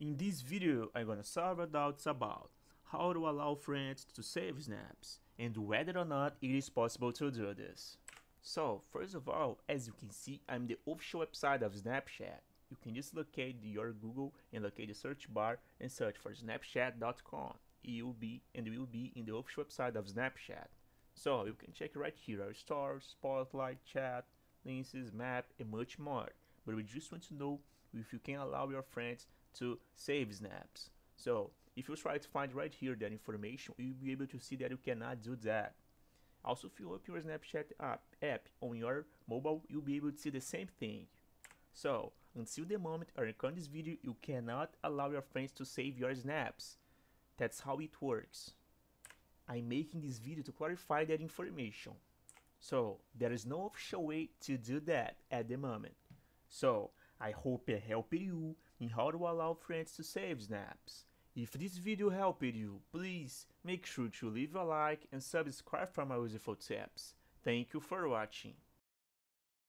In this video, I'm gonna solve your doubts about how to allow friends to save snaps and whether or not it is possible to do this. So, first of all, as you can see, I'm the official website of Snapchat. You can just locate your Google and locate the search bar and search for snapchat.com. It will be and will be in the official website of Snapchat. So, you can check right here our stars, spotlight, chat, links, map, and much more. But we just want to know if you can allow your friends to save snaps. So if you try to find right here that information, you'll be able to see that you cannot do that. Also, if you open your Snapchat app on your mobile, you'll be able to see the same thing. So until the moment I record this video, you cannot allow your friends to save your snaps. That's how it works. I'm making this video to clarify that information. So there is no official way to do that at the moment. So I hope it helped you in how to allow friends to save snaps. If this video helped you, please make sure to leave a like and subscribe for more useful tips. Thank you for watching.